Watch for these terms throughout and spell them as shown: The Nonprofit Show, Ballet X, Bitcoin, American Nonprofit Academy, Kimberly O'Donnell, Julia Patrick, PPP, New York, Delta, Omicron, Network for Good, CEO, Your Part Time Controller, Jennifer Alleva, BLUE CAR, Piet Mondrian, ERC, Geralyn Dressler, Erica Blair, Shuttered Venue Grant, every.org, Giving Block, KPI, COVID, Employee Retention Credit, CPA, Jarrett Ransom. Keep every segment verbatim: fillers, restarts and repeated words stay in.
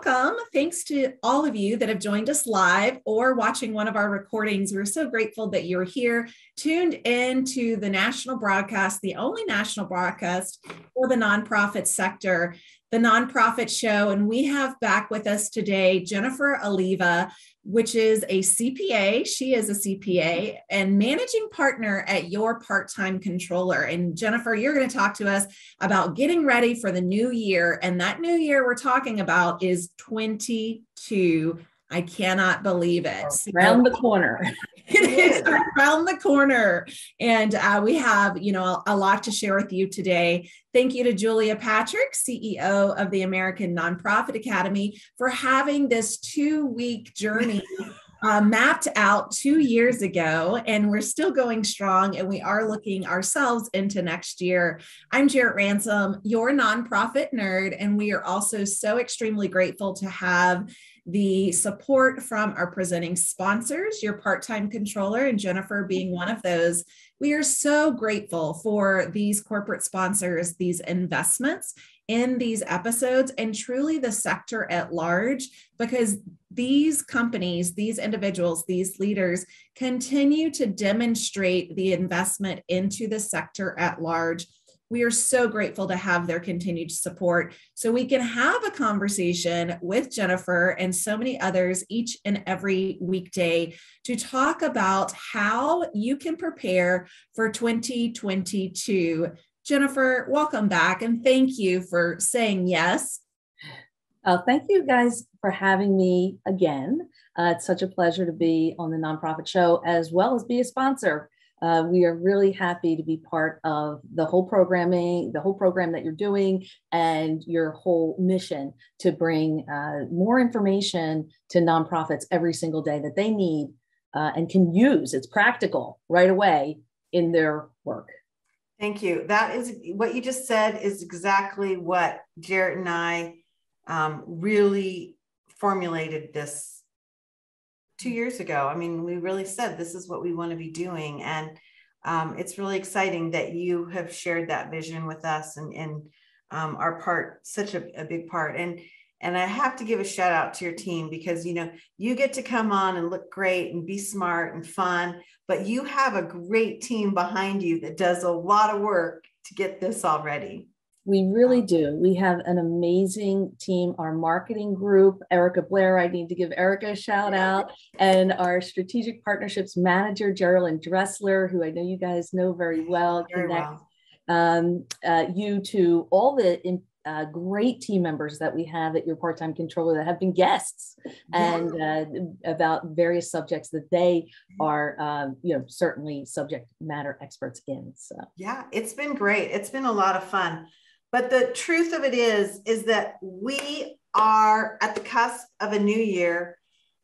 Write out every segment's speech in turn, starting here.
welcome. Thanks to all of you that have joined us live or watching one of our recordings. We're so grateful that you're here, tuned in to the national broadcast, the only national broadcast for the nonprofit sector, the Nonprofit Show. And we have back with us today, Jennifer Alleva, which is a C P A. She is a C P A and managing partner at Your Part Time Controller. And Jennifer, you're going to talk to us about getting ready for the new year. And that new year we're talking about is twenty-two. I cannot believe it. Around the corner. It is around the corner. And uh, we have, you know, a lot to share with you today. Thank you to Julia Patrick, C E O of the American Nonprofit Academy, for having this two-week journey uh, mapped out two years ago. And we're still going strong, and we are looking ourselves into next year. I'm Jarrett Ransom, your nonprofit nerd, and we are also so extremely grateful to have the support from our presenting sponsors, Your Part-Time Controller, and Jennifer being one of those. We are so grateful for these corporate sponsors, these investments in these episodes, and truly the sector at large, because these companies, these individuals, these leaders continue to demonstrate the investment into the sector at large. We are so grateful to have their continued support so we can have a conversation with Jennifer and so many others each and every weekday to talk about how you can prepare for twenty twenty-two. Jennifer, welcome back, and thank you for saying yes. Uh, thank you guys for having me again. Uh, it's such a pleasure to be on the Nonprofit Show as well as be a sponsor. Uh, we are really happy to be part of the whole programming, the whole program that you're doing, and your whole mission to bring uh, more information to nonprofits every single day that they need uh, and can use. It's practical right away in their work. Thank you. That is what you just said is exactly what Jarrett and I um, really formulated this two years ago. I mean, we really said this is what we want to be doing. And um, it's really exciting that you have shared that vision with us and, and um, our part, such a, a big part. And, and I have to give a shout out to your team because, you know, you get to come on and look great and be smart and fun, but you have a great team behind you that does a lot of work to get this all ready. We really do. We have an amazing team, our marketing group, Erica Blair, I need to give Erica a shout out, and our strategic partnerships manager, Geralyn Dressler, who I know you guys know very well, very connect well. Um, uh, you to all the uh, great team members that we have at Your Part-Time Controller that have been guests yeah. and uh, about various subjects that they are, um, you know, certainly subject matter experts in. So yeah, it's been great. It's been a lot of fun. But the truth of it is, is that we are at the cusp of a new year,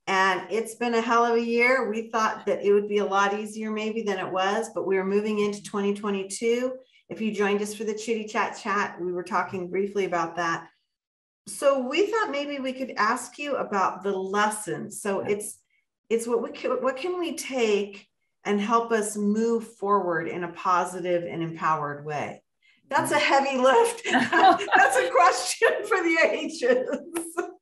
and it's been a hell of a year. We thought that it would be a lot easier maybe than it was, but we are moving into twenty twenty-two. If you joined us for the Chitty Chat Chat, we were talking briefly about that. So we thought maybe we could ask you about the lessons. So it's it's what we can, what can we take and help us move forward in a positive and empowered way? That's a heavy lift. That's a question for the ages.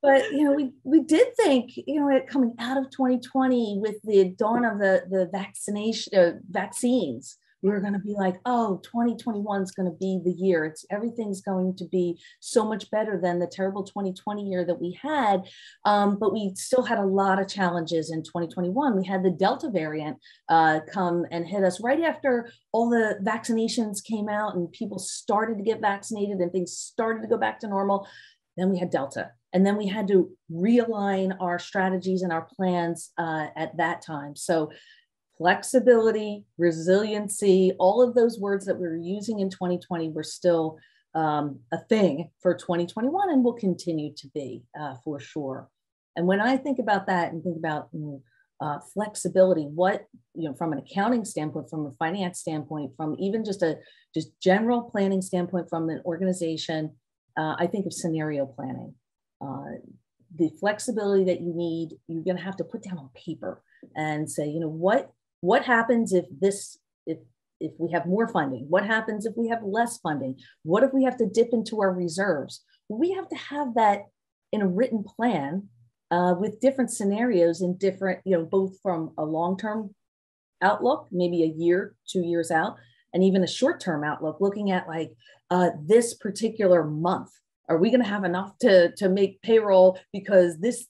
But, you know, we, we did think, you know, coming out of twenty twenty with the dawn of the, the vaccination, uh, vaccines, we were going to be like, oh, twenty twenty-one is going to be the year. It's everything's going to be so much better than the terrible twenty twenty year that we had. Um, but we still had a lot of challenges in twenty twenty-one. We had the Delta variant uh, come and hit us right after all the vaccinations came out and people started to get vaccinated and things started to go back to normal. Then we had Delta. And then we had to realign our strategies and our plans uh, at that time. So flexibility, resiliency, all of those words that we were using in twenty twenty were still um, a thing for twenty twenty-one and will continue to be uh, for sure. And when I think about that and think about uh, flexibility, what, you know, from an accounting standpoint, from a finance standpoint, from even just a just general planning standpoint from an organization, uh, I think of scenario planning. Uh, the flexibility that you need, you're going to have to put down on paper and say, you know, what, What happens if this, if, if we have more funding? What happens if we have less funding? What if we have to dip into our reserves? We have to have that in a written plan uh, with different scenarios and different, you know, both from a long-term outlook, maybe a year, two years out, and even a short-term outlook, looking at like uh, this particular month. Are we going to have enough to, to make payroll because this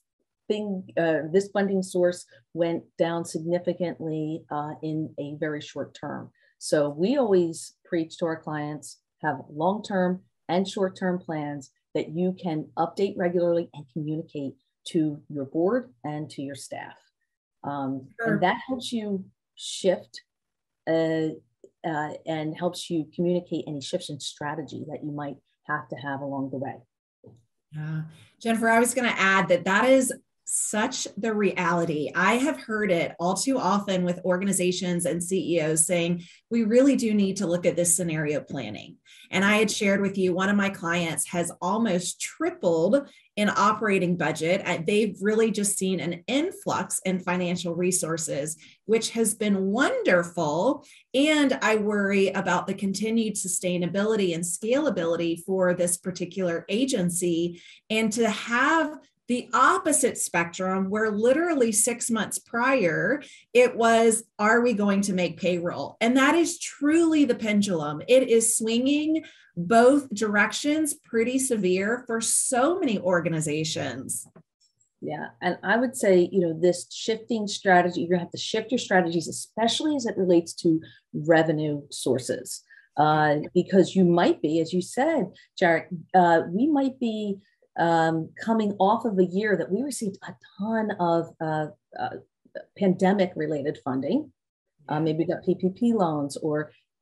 thing, uh, this funding source went down significantly uh, in a very short term? So we always preach to our clients, have long-term and short-term plans that you can update regularly and communicate to your board and to your staff. Um, sure. And that helps you shift uh, uh, and helps you communicate any shifts in strategy that you might have to have along the way. Yeah. Jennifer, I was going to add that that is such the reality. I have heard it all too often with organizations and C E Os saying, we really do need to look at this scenario planning. And I had shared with you, one of my clients has almost tripled in operating budget. They've really just seen an influx in financial resources, which has been wonderful. And I worry about the continued sustainability and scalability for this particular agency. And to have the opposite spectrum, where literally six months prior, it was, are we going to make payroll? And that is truly the pendulum. It is swinging both directions pretty severe for so many organizations. Yeah, and I would say, you know, this shifting strategy, you're gonna have to shift your strategies, especially as it relates to revenue sources. Uh, because you might be, as you said, Jarrett, uh, we might be, Um, coming off of a year that we received a ton of uh, uh, pandemic-related funding, uh, maybe we got P P P loans or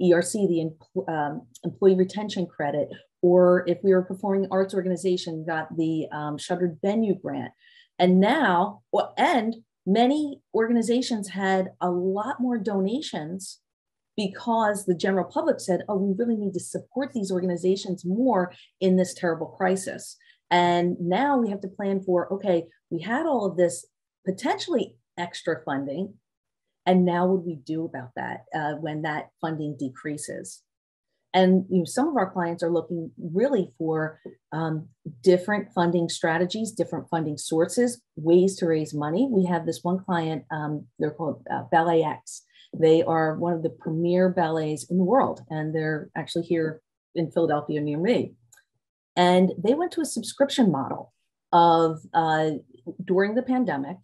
E R C, the em- um, Employee Retention Credit, or if we were performing arts organization, got the um, Shuttered Venue Grant. And now, well, and many organizations had a lot more donations because the general public said, oh, we really need to support these organizations more in this terrible crisis. And now we have to plan for, okay, we had all of this potentially extra funding, and now what do we do about that uh, when that funding decreases? And you know, some of our clients are looking really for um, different funding strategies, different funding sources, ways to raise money. We have this one client, um, they're called uh, Ballet X. They are one of the premier ballets in the world, and they're actually here in Philadelphia near me. And they went to a subscription model of uh, during the pandemic,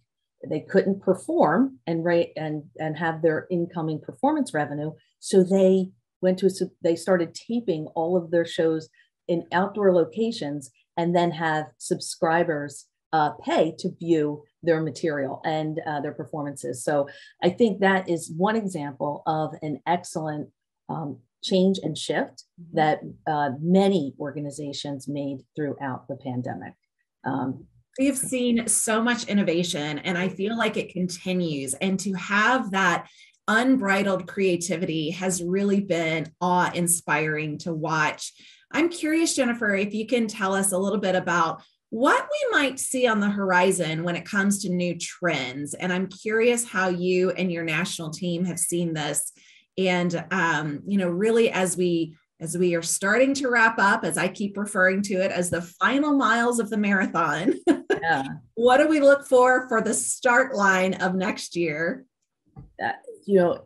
they couldn't perform and rate and, and have their incoming performance revenue. So they went to, a, they started taping all of their shows in outdoor locations and then have subscribers uh, pay to view their material and uh, their performances. So I think that is one example of an excellent um, change and shift that uh, many organizations made throughout the pandemic. Um, We've seen so much innovation, and I feel like it continues. And to have that unbridled creativity has really been awe-inspiring to watch. I'm curious, Jennifer, if you can tell us a little bit about what we might see on the horizon when it comes to new trends. And I'm curious how you and your national team have seen this. And, um, you know, really, as we as we are starting to wrap up, as I keep referring to it as the final miles of the marathon, yeah. What do we look for for the start line of next year? Uh, you know,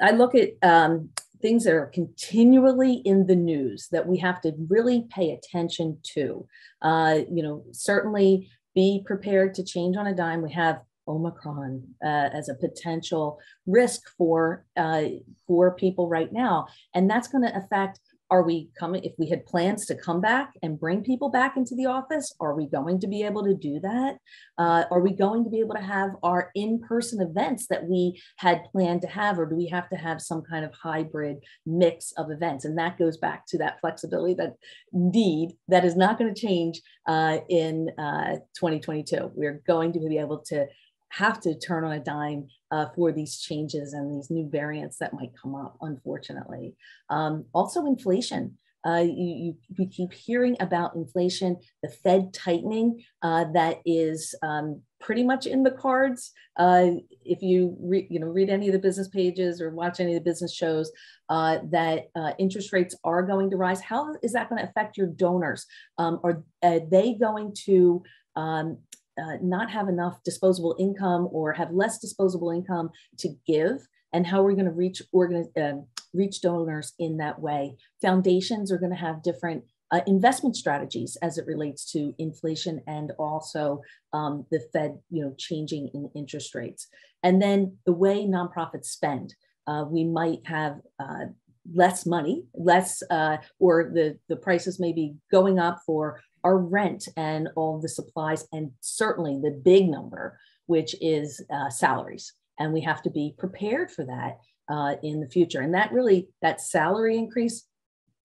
I look at um, things that are continually in the news that we have to really pay attention to. Uh, you know, certainly be prepared to change on a dime. We have Omicron uh, as a potential risk for uh, for people right now. And that's going to affect, are we coming, if we had plans to come back and bring people back into the office, are we going to be able to do that? Uh, are we going to be able to have our in-person events that we had planned to have, or do we have to have some kind of hybrid mix of events? And that goes back to that flexibility that need that is not going to change uh, in uh, twenty twenty-two. We're going to be able to have to turn on a dime uh, for these changes and these new variants that might come up, unfortunately. Um, also inflation. Uh, you, you, we keep hearing about inflation, the Fed tightening uh, that is um, pretty much in the cards. Uh, if you re, you know read any of the business pages or watch any of the business shows, uh, that uh, interest rates are going to rise. How is that going to affect your donors? Um, are, are they going to um, uh, not have enough disposable income or have less disposable income to give? And how are we going to reach organi uh, reach donors in that way? Foundations are going to have different uh, investment strategies as it relates to inflation and also um, the Fed, you know, changing in interest rates. And then the way nonprofits spend, uh, we might have uh, less money, less, uh, or the, the prices may be going up for our rent and all the supplies, and certainly the big number, which is uh, salaries. And we have to be prepared for that uh, in the future. And that really, that salary increase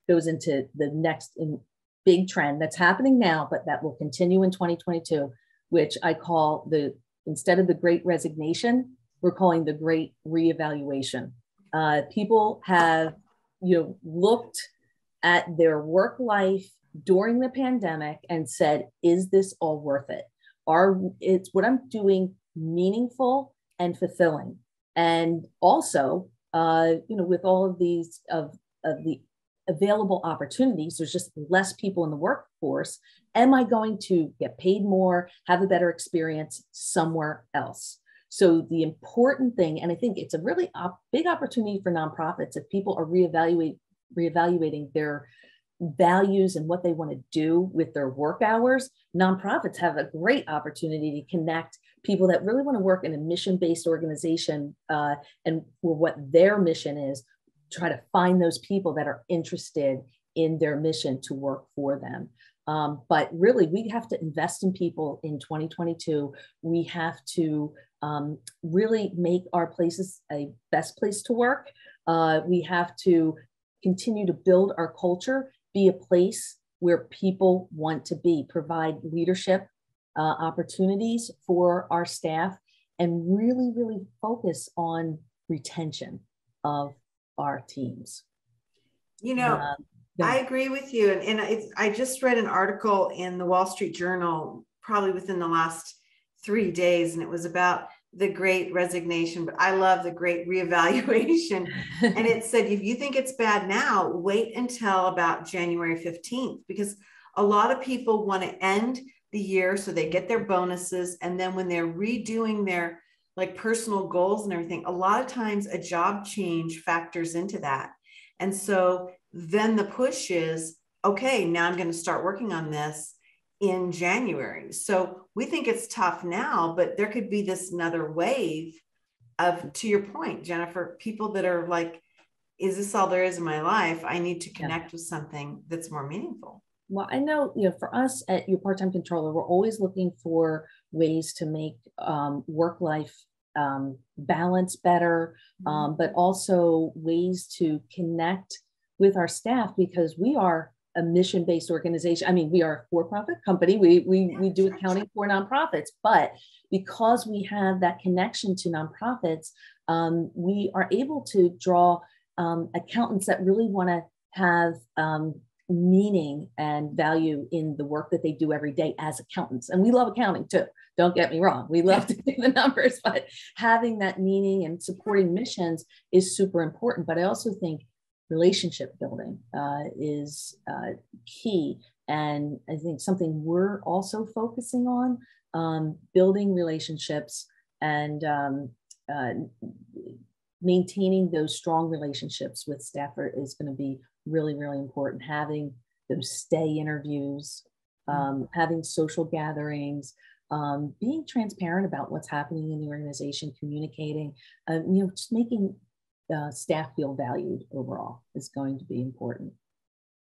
goes into the next in big trend that's happening now, but that will continue in twenty twenty-two, which I call the, instead of the Great Resignation, we're calling the Great Reevaluation. Uh, people have, you know, looked at their work life during the pandemic and said, is this all worth it? Are, it's what I'm doing meaningful and fulfilling? And also, uh, you know, with all of these of, of the available opportunities, there's just less people in the workforce. Am I going to get paid more, have a better experience somewhere else? So the important thing, and I think it's a really op- big opportunity for nonprofits, if people are reevaluate, reevaluating their values and what they want to do with their work hours, nonprofits have a great opportunity to connect people that really want to work in a mission-based organization uh, and for what their mission is, try to find those people that are interested in their mission to work for them. Um, but really, we have to invest in people in twenty twenty-two. We have to um, really make our places a best place to work. Uh, we have to continue to build our culture, be a place where people want to be, provide leadership uh, opportunities for our staff, and really, really focus on retention of our teams. You know, uh, I agree with you. And, and it's, I just read an article in the Wall Street Journal, probably within the last three days, and it was about the Great Resignation, but I love the Great Reevaluation. And it said, if you think it's bad now, wait until about January fifteenth, because a lot of people want to end the year so they get their bonuses. And then when they're redoing their like personal goals and everything, a lot of times a job change factors into that. And so then the push is, okay, now I'm going to start working on this in January. So we think it's tough now, but there could be this another wave of, to your point, Jennifer, people that are like, is this all there is in my life? I need to connect yeah. with something that's more meaningful. Well, I know, you know, for us at Your Part Time Controller, we're always looking for ways to make um, work-life um, balance better, mm-hmm. um, but also ways to connect with our staff, because we are a mission-based organization. I mean, we are a for-profit company. We, we, we do accounting for nonprofits, but because we have that connection to nonprofits, um, we are able to draw um, accountants that really want to have um, meaning and value in the work that they do every day as accountants. And we love accounting too. Don't get me wrong. We love to do the numbers, but having that meaning and supporting missions is super important. But I also think relationship building uh, is uh, key. And I think something we're also focusing on, um, building relationships and um, uh, maintaining those strong relationships with staff is going to be really, really important. Having those stay interviews, um, mm-hmm. having social gatherings, um, being transparent about what's happening in the organization, communicating, uh, you know, just making Uh, staff feel valued overall is going to be important.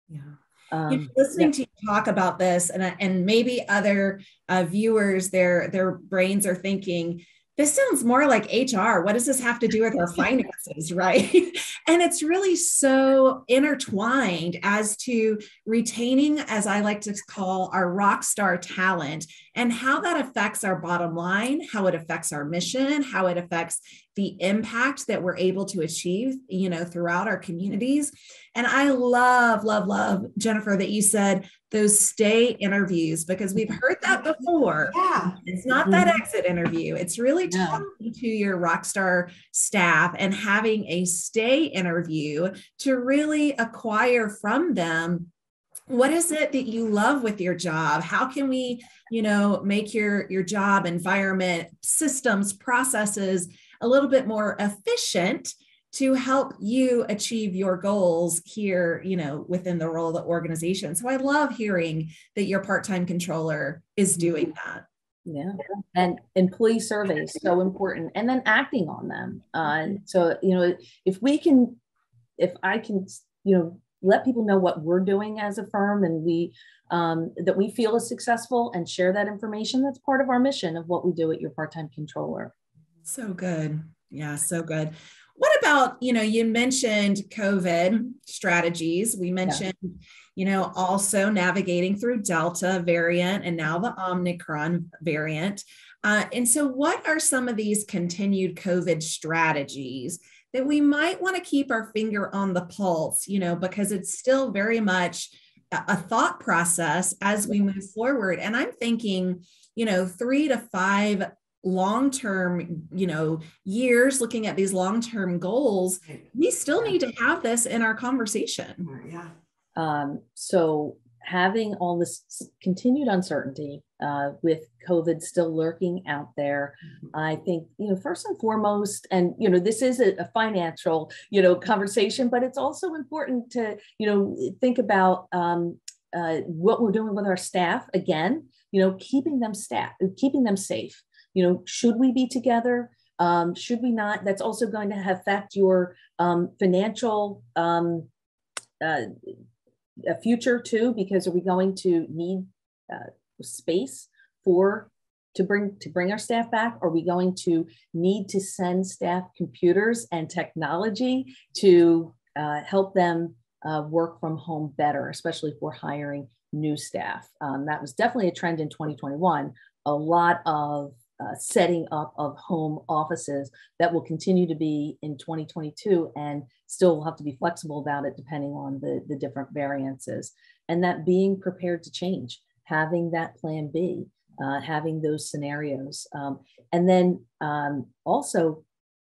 Yeah, um, you know, listening yeah. to you talk about this, and and maybe other uh, viewers, their their brains are thinking, this sounds more like H R. What does this have to do with our finances, right? And it's really so intertwined as to retaining, as I like to call, our rock star talent and how that affects our bottom line, how it affects our mission, how it affects the impact that we're able to achieve, you know, throughout our communities. And I love, love, love, Jennifer, that you said those stay interviews, because we've heard that before. Yeah. It's not that exit interview. It's really yeah. talking to your rockstar staff and having a stay interview to really acquire from them, what is it that you love with your job? How can we, you know, make your, your job environment, systems, processes a little bit more efficient to help you achieve your goals here, you know, within the role of the organization? So I love hearing that your part-time controller is doing that. Yeah. And employee surveys, so important. And then acting on them. Uh, so, you know, if we can, if I can, you know, let people know what we're doing as a firm and we um, that we feel is successful and share that information. That's part of our mission of what we do at Your Part-Time Controller. So good. Yeah, so good. What about, you know, you mentioned COVID strategies. We mentioned, yeah. you know, also navigating through Delta variant and now the Omicron variant. Uh, and so what are some of these continued COVID strategies that we might want to keep our finger on the pulse, you know, because it's still very much a thought process as we move forward. And I'm thinking, you know, three to five long-term, you know, years, looking at these long-term goals, we still need to have this in our conversation. Yeah. Um, so having all this continued uncertainty uh, with COVID still lurking out there, mm-hmm. I think, you know, first and foremost, and, you know, this is a, a financial, you know, conversation, but it's also important to, you know, think about um, uh, what we're doing with our staff. Again, you know, keeping them staff, keeping them safe. You know, should we be together? Um, should we not? That's also going to affect your um, financial um, uh, future too, because are we going to need uh, space for to bring to bring our staff back? Are we going to need to send staff computers and technology to uh, help them uh, work from home better, especially if we're hiring new staff? Um, that was definitely a trend in twenty twenty-one. A lot of Uh, setting up of home offices that will continue to be in twenty twenty-two, and still will have to be flexible about it depending on the, the different variances. And that being prepared to change, having that plan B, uh, having those scenarios. Um, and then um, also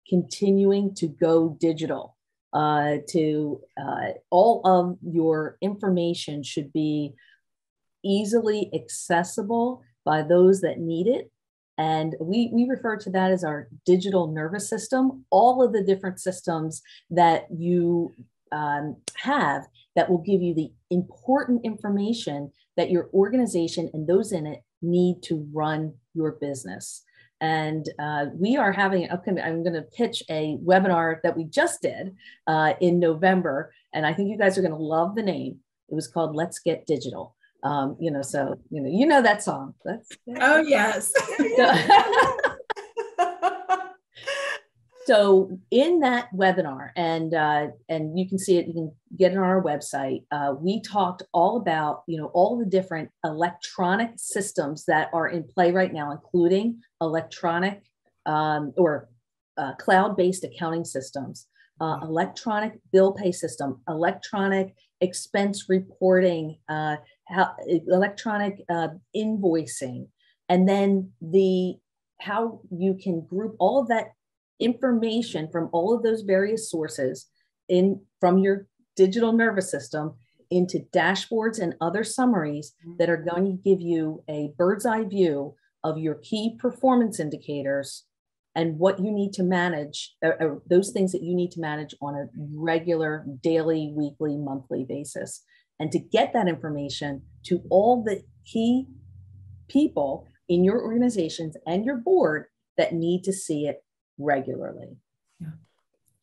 continuing to go digital uh, to uh, all of your information should be easily accessible by those that need it. And we, we refer to that as our digital nervous system, all of the different systems that you um, have that will give you the important information that your organization and those in it need to run your business. And uh, we are having, okay, I'm going to pitch a webinar that we just did uh, in November. And I think you guys are going to love the name. It was called Let's Get Digital. Um, you know, so, you know, you know, that song. That's, that's oh, yes. So, so in that webinar, and, uh, and you can see it, you can get it on our website. Uh, we talked all about, you know, all the different electronic systems that are in play right now, including electronic um, or uh, cloud-based accounting systems, uh, electronic bill pay system, electronic expense reporting, uh, how, electronic uh, invoicing, and then the how you can group all of that information from all of those various sources in from your digital nervous system into dashboards and other summaries that are going to give you a bird's eye view of your key performance indicators and what you need to manage, uh, those things that you need to manage on a regular daily, weekly, monthly basis. And to get that information to all the key people in your organizations and your board that need to see it regularly. Yeah.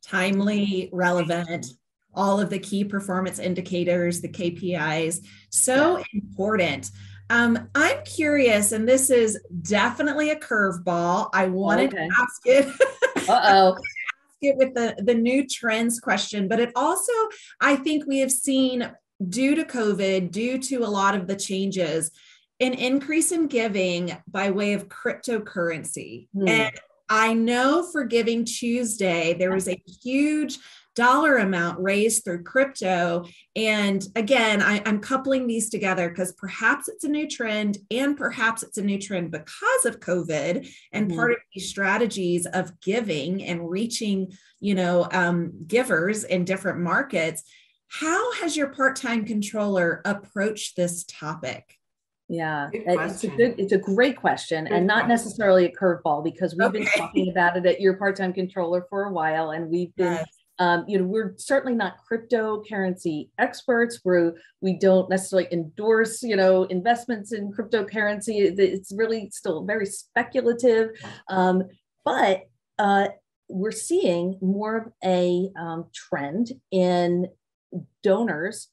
Timely, relevant, all of the key performance indicators, the K P Is, so yeah. important. Um, I'm curious, and this is definitely a curveball. I wanted okay. to ask it. Uh-oh. ask it with the, the new trends question, but it also, I think we have seen due to COVID, due to a lot of the changes, an increase in giving by way of cryptocurrency. Mm. And I know for Giving Tuesday, there was a huge dollar amount raised through crypto. And again, I, I'm coupling these together because perhaps it's a new trend and perhaps it's a new trend because of COVID and mm-hmm. part of these strategies of giving and reaching, you know, um, givers in different markets. How has your part-time controller approached this topic? Yeah, it's a good, it's a great question good and not question. necessarily a curveball, because we've okay. been talking about it at Your Part-Time Controller for a while, and we've been yes. Um, you know, we're certainly not cryptocurrency experts. We're, we don't necessarily endorse, you know, investments in cryptocurrency. It's really still very speculative, um, but uh, we're seeing more of a um, trend in donors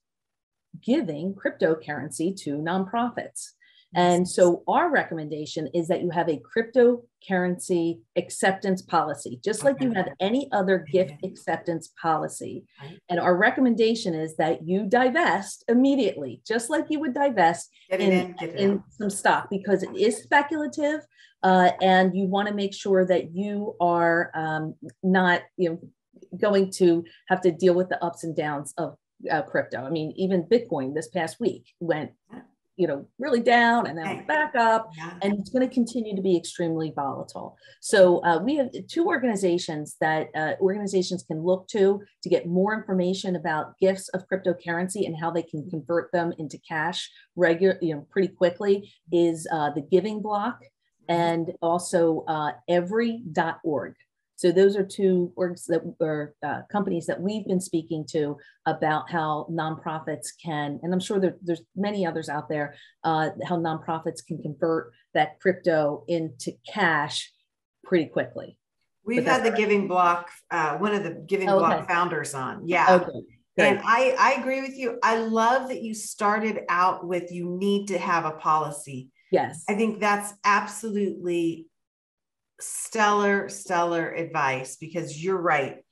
giving cryptocurrency to nonprofits. And so our recommendation is that you have a cryptocurrency acceptance policy, just like you have any other gift acceptance policy. And our recommendation is that you divest immediately, just like you would divest in, in, in some stock, because it is speculative. Uh, and you want to make sure that you are um, not, you know, going to have to deal with the ups and downs of uh, crypto. I mean, even Bitcoin this past week went, you know, really down and then back up, and it's going to continue to be extremely volatile. So uh, we have two organizations that uh, organizations can look to to get more information about gifts of cryptocurrency and how they can convert them into cash regular, you know, pretty quickly is uh, the Giving Block and also uh, every dot org. So those are two orgs that are uh, companies that we've been speaking to about how nonprofits can, and I'm sure there, there's many others out there, uh, how nonprofits can convert that crypto into cash pretty quickly. We've had the right. Giving Block, uh, one of the Giving oh, Block okay. founders on. Yeah. Okay. And I, I agree with you. I love that you started out with, you need to have a policy. Yes. I think that's absolutely stellar, stellar advice, because you're right.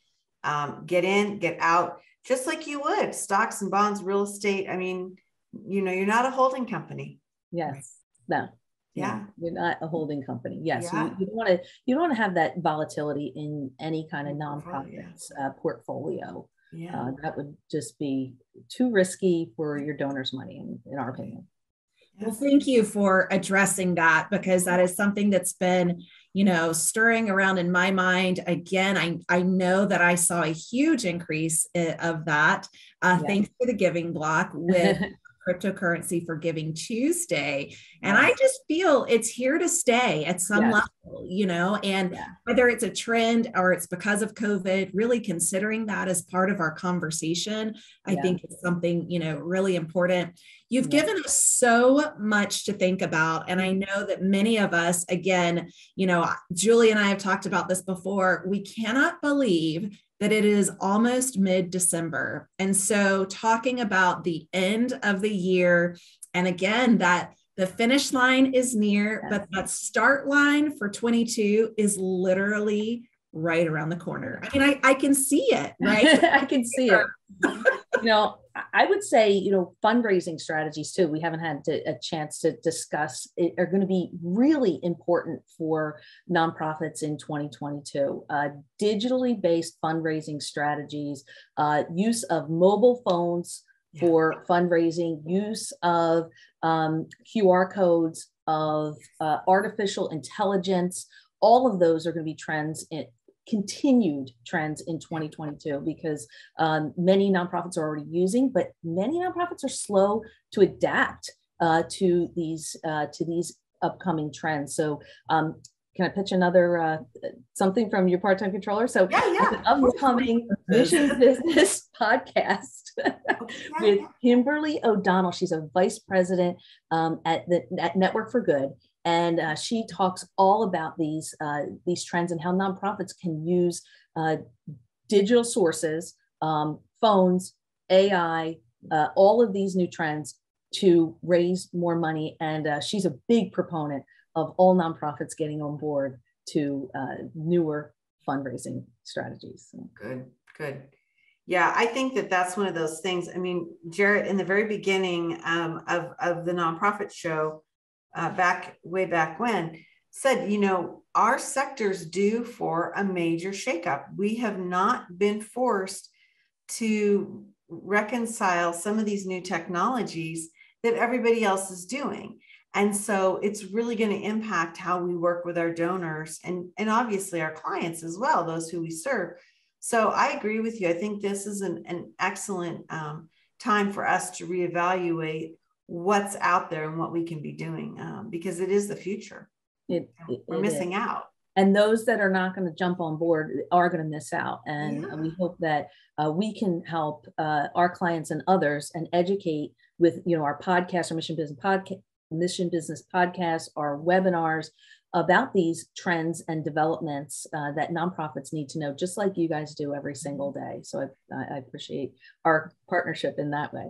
Um, get in, get out, just like you would stocks and bonds, real estate. I mean, you know, you're not a holding company. Yes. No. Yeah. You're not a holding company. Yes. Yeah. You, you don't want to, you don't want to have that volatility in any kind of nonprofits uh, portfolio. Yeah. Uh, that would just be too risky for your donors' money, in, in our opinion. Well, thank you for addressing that, because that is something that's been, you know, stirring around in my mind. Again, I, I know that I saw a huge increase of that. Uh, yeah. Thanks to the Giving Block with cryptocurrency for Giving Tuesday. And yeah. I just feel it's here to stay at some yeah. level, you know, and yeah. whether it's a trend or it's because of COVID, really considering that as part of our conversation, I yeah. think it's something, you know, really important. You've yeah. given us so much to think about. And I know that many of us, again, you know, Julie and I have talked about this before, we cannot believe that it is almost mid-December. And so talking about the end of the year, and again, that the finish line is near, but that start line for twenty-two is literally right around the corner. I mean, I, I can see it, right? I can see it. You know, I would say, you know, fundraising strategies too, we haven't had to, a chance to discuss, it, are going to be really important for nonprofits in twenty twenty-two. Uh, digitally based fundraising strategies, uh, use of mobile phones yeah. for fundraising, use of um, Q R codes, of uh, artificial intelligence, all of those are going to be trends in continued trends in twenty twenty-two, because um, many nonprofits are already using, but many nonprofits are slow to adapt uh, to these uh, to these upcoming trends. So um, can I pitch another uh, something from Your Part-Time Controller? So yeah, yeah. an upcoming Mission Business podcast with Kimberly O'Donnell. She's a vice president um, at the at Network for Good. And uh, she talks all about these, uh, these trends and how nonprofits can use uh, digital sources, um, phones, A I, uh, all of these new trends to raise more money. And uh, she's a big proponent of all nonprofits getting on board to uh, newer fundraising strategies. Good, good. Yeah, I think that that's one of those things. I mean, Jarrett, in the very beginning um, of, of the nonprofit show, uh, back way back when, said, you know, our sectors due for a major shakeup. We have not been forced to reconcile some of these new technologies that everybody else is doing. And so it's really going to impact how we work with our donors and, and obviously our clients as well, those who we serve. So I agree with you. I think this is an, an excellent um, time for us to reevaluate what's out there and what we can be doing, um, because it is the future. It, it, We're missing out. And those that are not going to jump on board are going to miss out. And yeah. we hope that uh, we can help uh, our clients and others and educate with, you know, our podcast, our Mission Business podcast, Mission Business podcasts, our webinars about these trends and developments uh, that nonprofits need to know, just like you guys do every single day. So I, I appreciate our partnership in that way.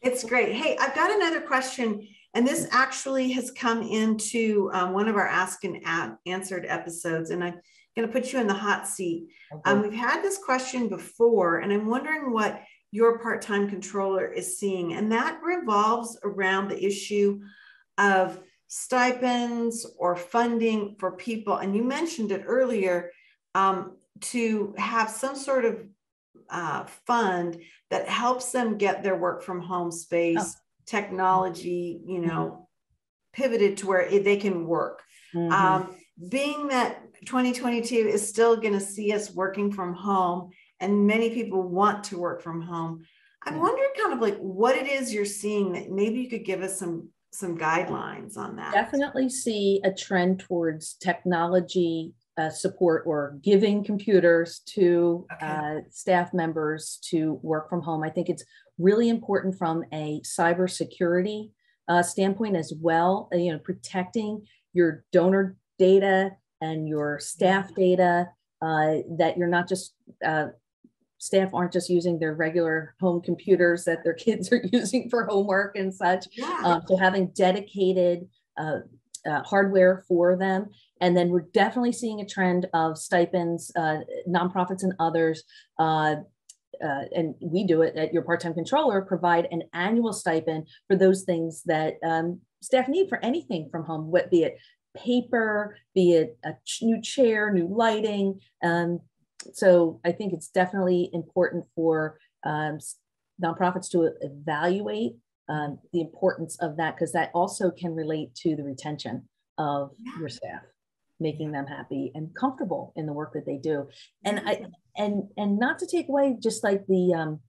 It's great. Hey, I've got another question. And this actually has come into um, one of our Ask and Ad Answered episodes, and I'm going to put you in the hot seat. Okay. Um, we've had this question before, and I'm wondering what your part-time controller is seeing. And that revolves around the issue of stipends or funding for people. And you mentioned it earlier, um, to have some sort of uh, fund that helps them get their work from home space. Oh. Technology, you know, mm-hmm. pivoted to where it, they can work. Mm-hmm. Um, being that twenty twenty-two is still going to see us working from home, and many people want to work from home, I'm mm-hmm. wondering kind of like what it is you're seeing that maybe you could give us some some guidelines on that. Definitely see a trend towards technology uh, support or giving computers to okay. uh, staff members to work from home. I think it's really important from a cybersecurity uh, standpoint as well, you know, protecting your donor data and your staff data, uh, that you're not just, uh, staff aren't just using their regular home computers that their kids are using for homework and such. Yeah. Um, so having dedicated uh, uh, hardware for them. And then we're definitely seeing a trend of stipends, uh, nonprofits and others, uh, Uh, and we do it at Your Part-Time Controller, provide an annual stipend for those things that um, staff need for anything from home, what, be it paper, be it a ch- new chair, new lighting. Um, so I think it's definitely important for um, nonprofits to evaluate um, the importance of that, because that also can relate to the retention of your staff, making them happy and comfortable in the work that they do. And I, and, and not to take away just like the, um,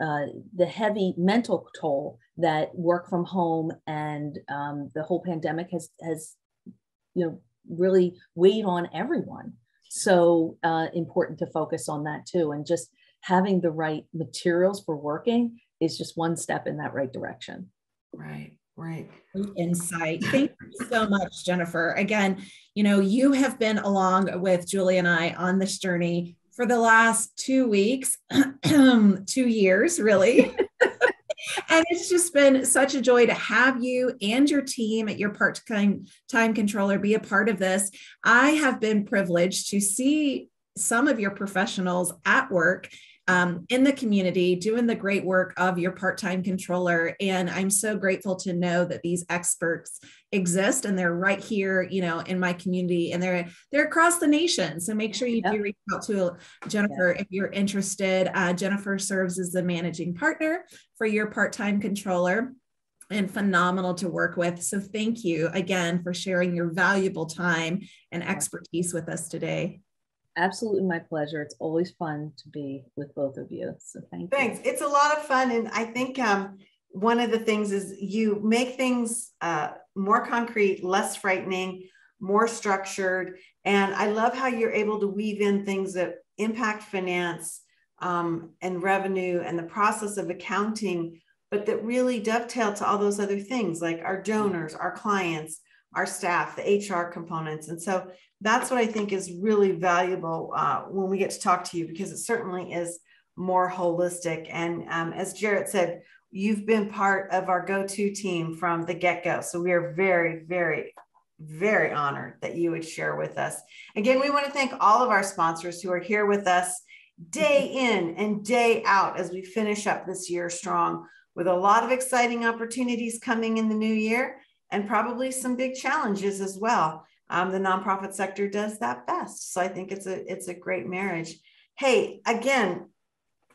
uh, the heavy mental toll that work from home and um, the whole pandemic has, has, you know, really weighed on everyone. So uh, important to focus on that too. And just having the right materials for working is just one step in that right direction. Right. Right. Insight. Thank you so much, Jennifer. Again, you know, you have been along with Julie and I on this journey for the last two weeks, two years, really. And it's just been such a joy to have you and your team at Your Part-Time Controller be a part of this. I have been privileged to see some of your professionals at work Um, in the community, doing the great work of Your Part-Time Controller. And I'm so grateful to know that these experts exist and they're right here, you know, in my community, and they're, they're across the nation. So make sure you yep. do reach out to Jennifer yep. if you're interested. Uh, Jennifer serves as the managing partner for Your Part-Time Controller, and phenomenal to work with. So thank you again for sharing your valuable time and expertise with us today. Absolutely my pleasure. It's always fun to be with both of you. So thank Thanks. you. Thanks. It's a lot of fun. And I think um, one of the things is you make things uh, more concrete, less frightening, more structured. And I love how you're able to weave in things that impact finance um, and revenue and the process of accounting, but that really dovetail to all those other things like our donors, our clients, our staff, the H R components. And so that's what I think is really valuable uh, when we get to talk to you, because it certainly is more holistic. And um, as Jarrett said, you've been part of our go-to team from the get-go. So we are very, very, very honored that you would share with us. Again, we want to thank all of our sponsors who are here with us day in and day out as we finish up this year strong with a lot of exciting opportunities coming in the new year. and probably some big challenges as well. Um, the nonprofit sector does that best. So I think it's a, it's a great marriage. Hey, again,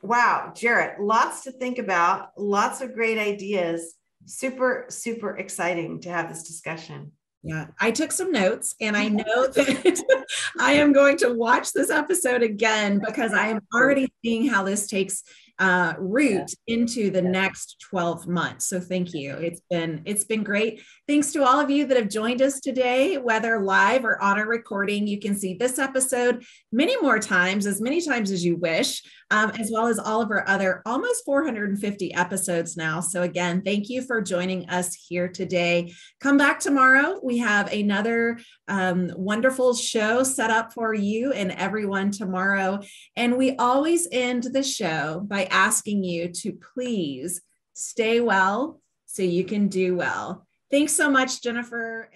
wow, Jarrett, lots to think about, lots of great ideas. Super, super exciting to have this discussion. Yeah, I took some notes, and I know that I am going to watch this episode again because I am already seeing how this takes uh, root into the next twelve months. So thank you. It's been it's been great. Thanks to all of you that have joined us today, whether live or on a recording. You can see this episode many more times, as many times as you wish, um, as well as all of our other almost four hundred fifty episodes now. So again, thank you for joining us here today. Come back tomorrow. We have another um, wonderful show set up for you and everyone tomorrow. And we always end the show by asking you to please stay well so you can do well. Thanks so much, Jennifer.